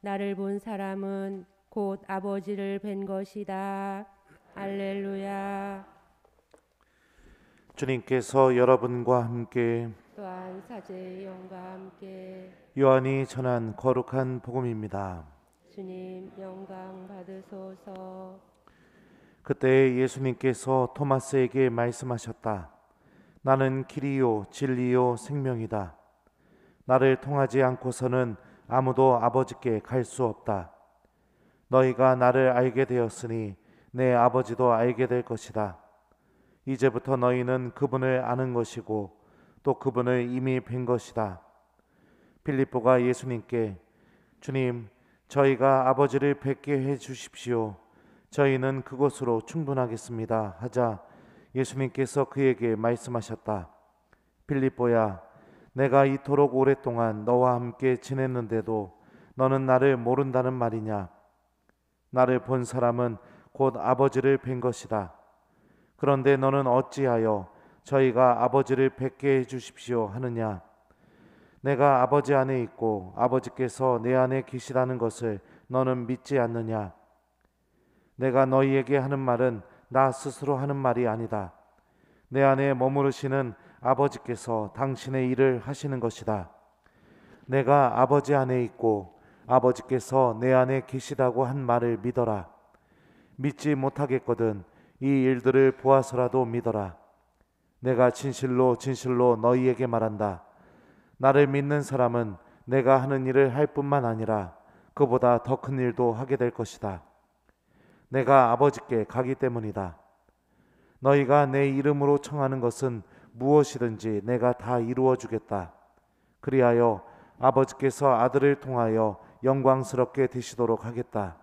나를 본 사람은 곧 아버지를 뵌 것이다. 알렐루야. 주님께서 여러분과 함께 또한 사제의 영과 함께 요한이 전한 거룩한 복음입니다. 주님 영광 받으소서. 그때 예수님께서 토마스에게 말씀하셨다. 나는 길이요 진리요 생명이다. 나를 통하지 않고서는 아무도 아버지께 갈 수 없다. 너희가 나를 알게 되었으니 내 아버지도 알게 될 것이다. 이제부터 너희는 그분을 아는 것이고 또 그분을 이미 뵌 것이다. 필립보가 예수님께 주님, 저희가 아버지를 뵙게 해 주십시오. 저희는 그것으로 충분하겠습니다. 하자 예수님께서 그에게 말씀하셨다. 필립보야, 내가 이토록 오랫동안 너와 함께 지냈는데도 너는 나를 모른다는 말이냐? 나를 본 사람은 곧 아버지를 뵌 것이다. 그런데 너는 어찌하여 저희가 아버지를 뵙게 해 주십시오 하느냐? 내가 아버지 안에 있고 아버지께서 내 안에 계시다는 것을 너는 믿지 않느냐? 내가 너희에게 하는 말은 나 스스로 하는 말이 아니다. 내 안에 머무르시는 아버지께서 당신의 일을 하시는 것이다. 내가 아버지 안에 있고 아버지께서 내 안에 계시다고 한 말을 믿어라. 믿지 못하겠거든 이 일들을 보아서라도 믿어라. 내가 진실로 진실로 너희에게 말한다. 나를 믿는 사람은 내가 하는 일을 할 뿐만 아니라 그보다 더 큰 일도 하게 될 것이다. 내가 아버지께 가기 때문이다. 너희가 내 이름으로 청하는 것은 무엇이든지 내가 다 이루어 주겠다. 그리하여 아버지께서 아들을 통하여 영광스럽게 되시도록 하겠다.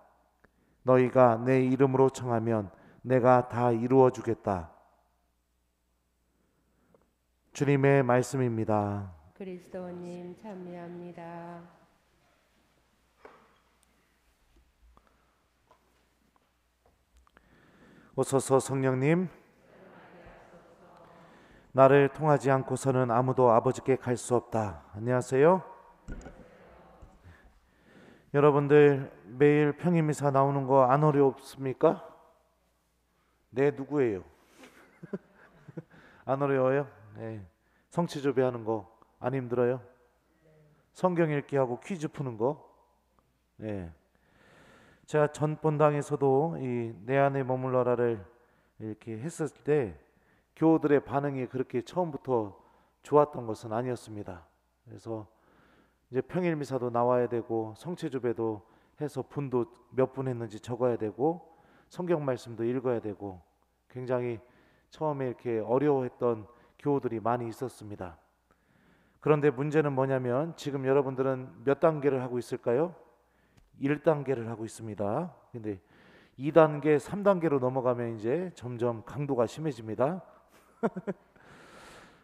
너희가 내 이름으로 청하면 내가 다 이루어 주겠다. 주님의 말씀입니다. 그리스도님 찬미합니다. 오소서 성령님. 나를 통하지 않고서는 아무도 아버지께 갈 수 없다. 안녕하세요. 여러분들 매일 평일미사 나오는 거 안 어렵습니까? 네, 누구예요? 안 어려워요? 네. 성취 조배하는 거 안 힘들어요? 성경 읽기하고 퀴즈 푸는 거? 네. 제가 전 본당에서도 이 내 안에 머물러라를 이렇게 했을 때 교우들의 반응이 그렇게 처음부터 좋았던 것은 아니었습니다. 그래서 이제 평일 미사도 나와야 되고 성체 주배도 해서 분도 몇 분 했는지 적어야 되고 성경 말씀도 읽어야 되고 굉장히 처음에 이렇게 어려워했던 교우들이 많이 있었습니다. 그런데 문제는 뭐냐면 지금 여러분들은 몇 단계를 하고 있을까요? 1단계를 하고 있습니다. 근데 2단계, 3단계로 넘어가면 이제 점점 강도가 심해집니다.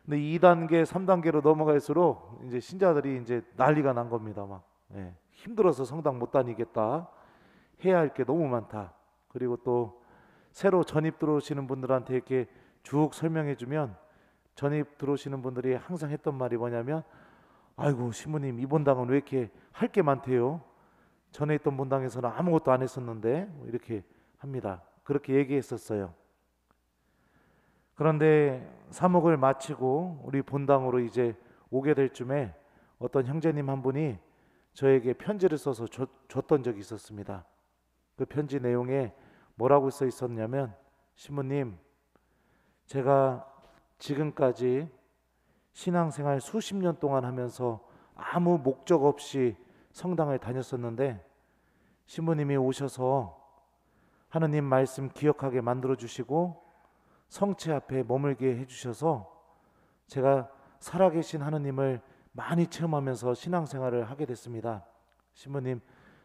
근데 2단계, 3단계로 넘어갈수록 이제 신자들이 이제 난리가 난 겁니다. 막 예, 힘들어서 성당 못 다니겠다. 해야 할 게 너무 많다. 그리고 또 새로 전입 들어오시는 분들한테 이렇게 쭉 설명해주면 전입 들어오시는 분들이 항상 했던 말이 뭐냐면 아이고 신부님 이번 당은 왜 이렇게 할 게 많대요. 전에 있던 본당에서는 아무것도 안 했었는데 이렇게 합니다. 그렇게 얘기했었어요. 그런데 사목을 마치고 우리 본당으로 이제 오게 될 쯤에 어떤 형제님 한 분이 저에게 편지를 써서 줬던 적이 있었습니다. 그 편지 내용에 뭐라고 써 있었냐면 신부님, 제가 지금까지 신앙생활 수십 년 동안 하면서 아무 목적 없이 성당을 다녔었는데 신부님이 오셔서 하느님 말씀 기억하게 만들어주시고 성체 앞에 머물게 해주셔서 제가 살아계신 하느님을 많이 체험하면서 신앙생활을 하게 됐습니다. 신부님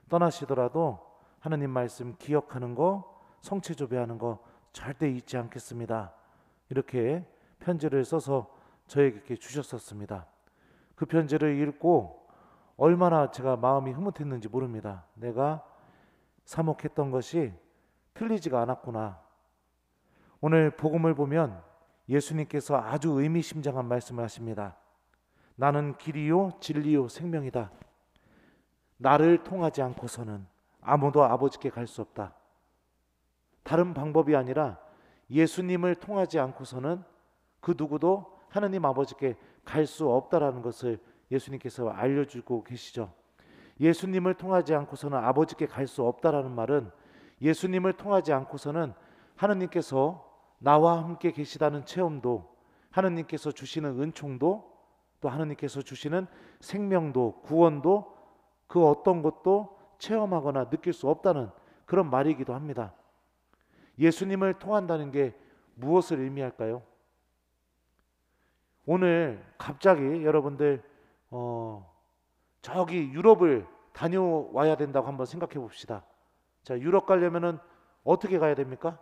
떠나시더라도 하느님 말씀 기억하는 거, 성체 조배하는 거 절대 잊지 않겠습니다. 이렇게 편지를 써서 저에게 주셨었습니다. 그 편지를 읽고 얼마나 제가 마음이 흐뭇했는지 모릅니다. 내가 사목했던 것이 틀리지가 않았구나. 오늘 복음을 보면 예수님께서 아주 의미심장한 말씀을 하십니다. 나는 길이요 진리요 생명이다. 나를 통하지 않고서는 아무도 아버지께 갈 수 없다. 다른 방법이 아니라 예수님을 통하지 않고서는 그 누구도 하나님 아버지께 갈 수 없다라는 것을 예수님께서 알려주고 계시죠. 예수님을 통하지 않고서는 아버지께 갈 수 없다라는 말은 예수님을 통하지 않고서는 하나님께서 나와 함께 계시다는 체험도, 하나님께서 주시는 은총도, 또 하나님께서 주시는 생명도, 구원도 그 어떤 것도 체험하거나 느낄 수 없다는 그런 말이기도 합니다. 예수님을 통한다는 게 무엇을 의미할까요? 오늘 갑자기 여러분들 저기 유럽을 다녀와야 된다고 한번 생각해 봅시다. 자, 유럽 가려면은 어떻게 가야 됩니까?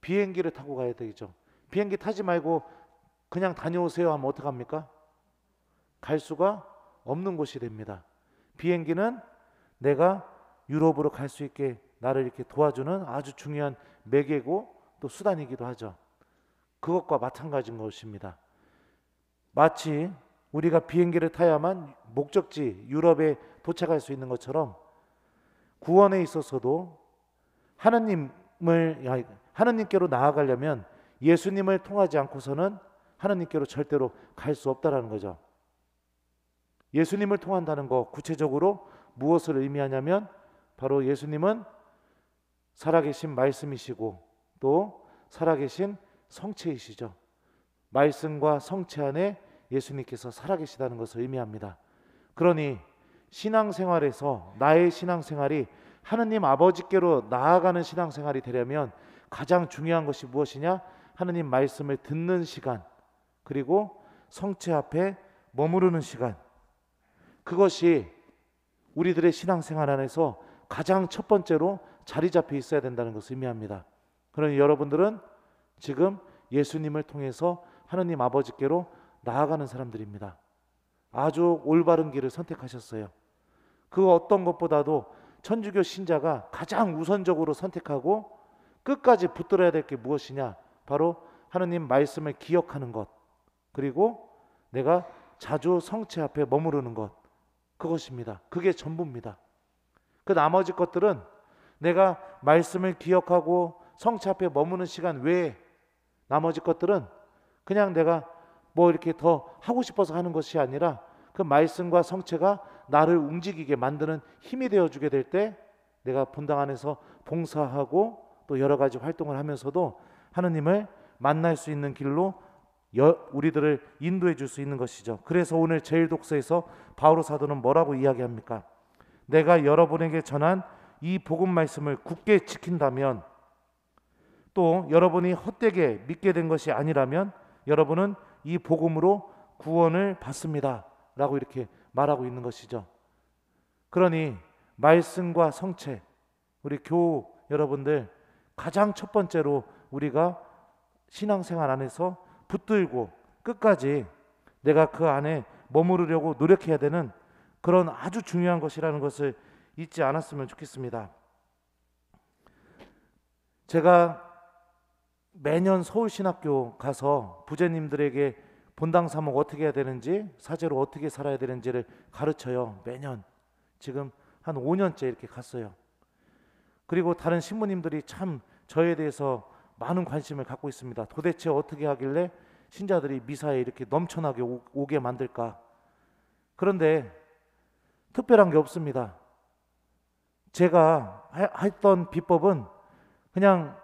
비행기를 타고 가야 되겠죠. 비행기 타지 말고 그냥 다녀오세요 하면 어떡합니까? 갈 수가 없는 곳이 됩니다. 비행기는 내가 유럽으로 갈 수 있게 나를 이렇게 도와주는 아주 중요한 매개고 또 수단이기도 하죠. 그것과 마찬가지인 것입니다. 마치 우리가 비행기를 타야만 목적지 유럽에 도착할 수 있는 것처럼 구원에 있어서도 하나님께로 나아가려면 예수님을 통하지 않고서는 하나님께로 절대로 갈 수 없다라는 거죠. 예수님을 통한다는 거 구체적으로 무엇을 의미하냐면 바로 예수님은 살아계신 말씀이시고 또 살아계신 성체이시죠. 말씀과 성체 안에 예수님께서 살아계시다는 것을 의미합니다. 그러니 신앙생활에서 나의 신앙생활이 하나님 아버지께로 나아가는 신앙생활이 되려면 가장 중요한 것이 무엇이냐? 하나님 말씀을 듣는 시간, 그리고 성체 앞에 머무르는 시간, 그것이 우리들의 신앙생활 안에서 가장 첫 번째로 자리 잡혀 있어야 된다는 것을 의미합니다. 그러니 여러분들은 지금 예수님을 통해서 하나님 아버지께로 나아가는 사람들입니다. 아주 올바른 길을 선택하셨어요. 그 어떤 것보다도 천주교 신자가 가장 우선적으로 선택하고 끝까지 붙들어야 될 게 무엇이냐? 바로 하나님 말씀을 기억하는 것, 그리고 내가 자주 성체 앞에 머무르는 것, 그것입니다. 그게 전부입니다. 그 나머지 것들은 내가 말씀을 기억하고 성체 앞에 머무는 시간 외에 나머지 것들은 그냥 내가 뭐 이렇게 더 하고 싶어서 하는 것이 아니라 그 말씀과 성체가 나를 움직이게 만드는 힘이 되어주게 될 때 내가 본당 안에서 봉사하고 또 여러 가지 활동을 하면서도 하나님을 만날 수 있는 길로 우리들을 인도해 줄 수 있는 것이죠. 그래서 오늘 제일독서에서 바오로 사도는 뭐라고 이야기합니까? 내가 여러분에게 전한 이 복음 말씀을 굳게 지킨다면, 또 여러분이 헛되게 믿게 된 것이 아니라면 여러분은 이 복음으로 구원을 받습니다 라고 이렇게 말하고 있는 것이죠. 그러니 말씀과 성체, 우리 교우 여러분들, 가장 첫 번째로 우리가 신앙생활 안에서 붙들고 끝까지 내가 그 안에 머무르려고 노력해야 되는 그런 아주 중요한 것이라는 것을 잊지 않았으면 좋겠습니다. 제가 매년 서울신학교 가서 부제님들에게 본당 사목 어떻게 해야 되는지, 사제로 어떻게 살아야 되는지를 가르쳐요. 매년 지금 한 5년째 이렇게 갔어요. 그리고 다른 신부님들이 참 저에 대해서 많은 관심을 갖고 있습니다. 도대체 어떻게 하길래 신자들이 미사에 이렇게 넘쳐나게 오게 만들까? 그런데 특별한 게 없습니다. 제가 했던 비법은 그냥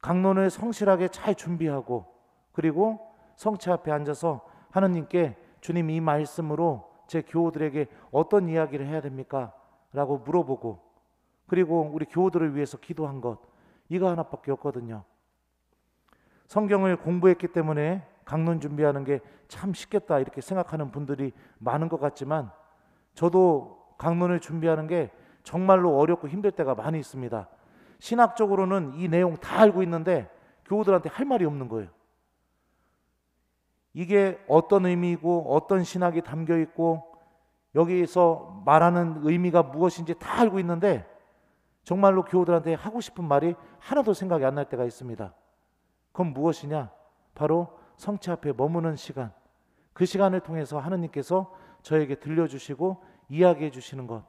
강론을 성실하게 잘 준비하고, 그리고 성체 앞에 앉아서 하나님께 주님 이 말씀으로 제 교우들에게 어떤 이야기를 해야 됩니까? 라고 물어보고, 그리고 우리 교우들을 위해서 기도한 것, 이거 하나밖에 없거든요. 성경을 공부했기 때문에 강론 준비하는 게 참 쉽겠다 이렇게 생각하는 분들이 많은 것 같지만 저도 강론을 준비하는 게 정말로 어렵고 힘들 때가 많이 있습니다. 신학적으로는 이 내용 다 알고 있는데 교우들한테 할 말이 없는 거예요. 이게 어떤 의미이고 어떤 신학이 담겨 있고 여기에서 말하는 의미가 무엇인지 다 알고 있는데 정말로 교우들한테 하고 싶은 말이 하나도 생각이 안 날 때가 있습니다. 그건 무엇이냐? 바로 성체 앞에 머무는 시간, 그 시간을 통해서 하나님께서 저에게 들려주시고 이야기해 주시는 것,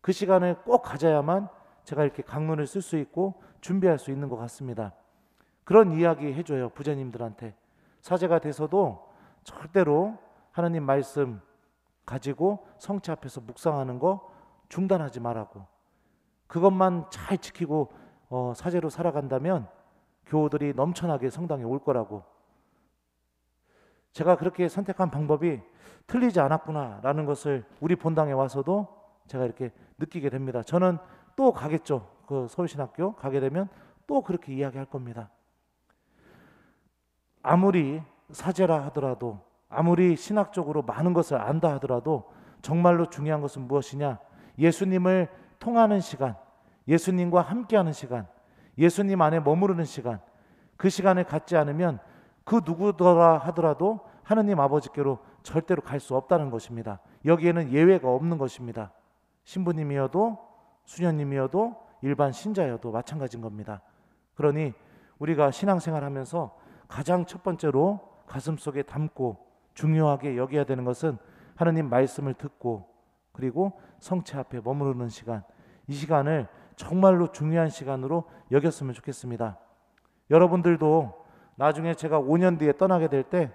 그 시간에 꼭 가져야만 제가 이렇게 강론을 쓸 수 있고 준비할 수 있는 것 같습니다. 그런 이야기 해줘요. 부제님들한테 사제가 돼서도 절대로 하나님 말씀 가지고 성체 앞에서 묵상하는 거 중단하지 말라고, 그것만 잘 지키고 사제로 살아간다면 교우들이 넘쳐나게 성당에 올 거라고, 제가 그렇게 선택한 방법이 틀리지 않았구나라는 것을 우리 본당에 와서도 제가 이렇게 느끼게 됩니다. 저는 또 가겠죠. 그 서울신학교 가게 되면 또 그렇게 이야기할 겁니다. 아무리 사제라 하더라도, 아무리 신학적으로 많은 것을 안다 하더라도 정말로 중요한 것은 무엇이냐? 예수님을 통하는 시간, 예수님과 함께하는 시간, 예수님 안에 머무르는 시간, 그 시간을 갖지 않으면 그 누구더라 하더라도 하느님 아버지께로 절대로 갈 수 없다는 것입니다. 여기에는 예외가 없는 것입니다. 신부님이어도 수녀님이어도 일반 신자여도 마찬가지인 겁니다. 그러니 우리가 신앙생활하면서 가장 첫 번째로 가슴속에 담고 중요하게 여겨야 되는 것은 하느님 말씀을 듣고, 그리고 성체 앞에 머무르는 시간, 이 시간을 정말로 중요한 시간으로 여겼으면 좋겠습니다. 여러분들도 나중에 제가 5년 뒤에 떠나게 될 때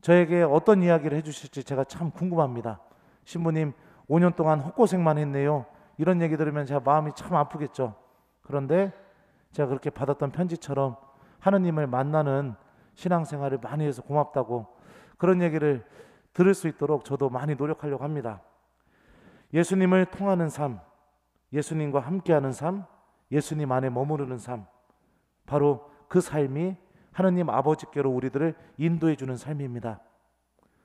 저에게 어떤 이야기를 해주실지 제가 참 궁금합니다. 신부님 5년 동안 헛고생만 했네요, 이런 얘기 들으면 제가 마음이 참 아프겠죠. 그런데 제가 그렇게 받았던 편지처럼 하느님을 만나는 신앙생활을 많이 해서 고맙다고, 그런 얘기를 들을 수 있도록 저도 많이 노력하려고 합니다. 예수님을 통하는 삶, 예수님과 함께하는 삶, 예수님 안에 머무르는 삶, 바로 그 삶이 하느님 아버지께로 우리들을 인도해주는 삶입니다.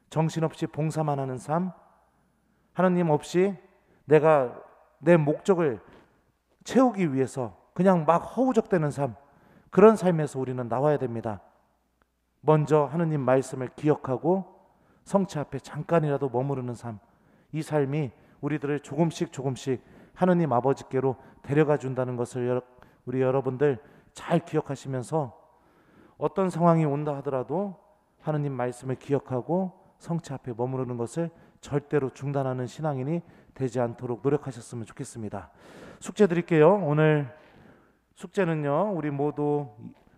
정신없이 봉사만 하는 삶, 하느님 없이 내가 내 목적을 채우기 위해서 그냥 막 허우적대는 삶, 그런 삶에서 우리는 나와야 됩니다. 먼저 하느님 말씀을 기억하고 성체 앞에 잠깐이라도 머무르는 삶, 이 삶이 우리들을 조금씩 조금씩 하느님 아버지께로 데려가 준다는 것을 우리 여러분들 잘 기억하시면서 어떤 상황이 온다 하더라도 하느님 말씀을 기억하고 성체 앞에 머무르는 것을 절대로 중단하는 신앙인이 되지 않도록 노력하셨으면 좋겠습니다. 숙제 드릴게요. 오늘 숙제는요, 우리 모두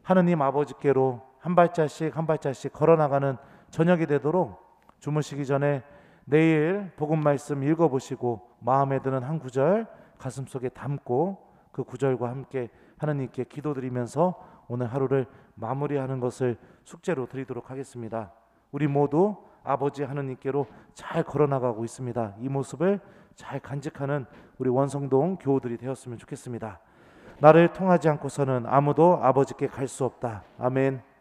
하느님 아버지께로 한 발자씩 한 발자씩 걸어나가는 저녁이 되도록 주무시기 전에 내일 복음 말씀 읽어보시고 마음에 드는 한 구절 가슴속에 담고 그 구절과 함께 하느님께 기도드리면서 오늘 하루를 마무리하는 것을 숙제로 드리도록 하겠습니다. 우리 모두 아버지 하느님께로 잘 걸어나가고 있습니다. 이 모습을 잘 간직하는 우리 원성동 교우들이 되었으면 좋겠습니다. 나를 통하지 않고서는 아무도 아버지께 갈 수 없다. 아멘.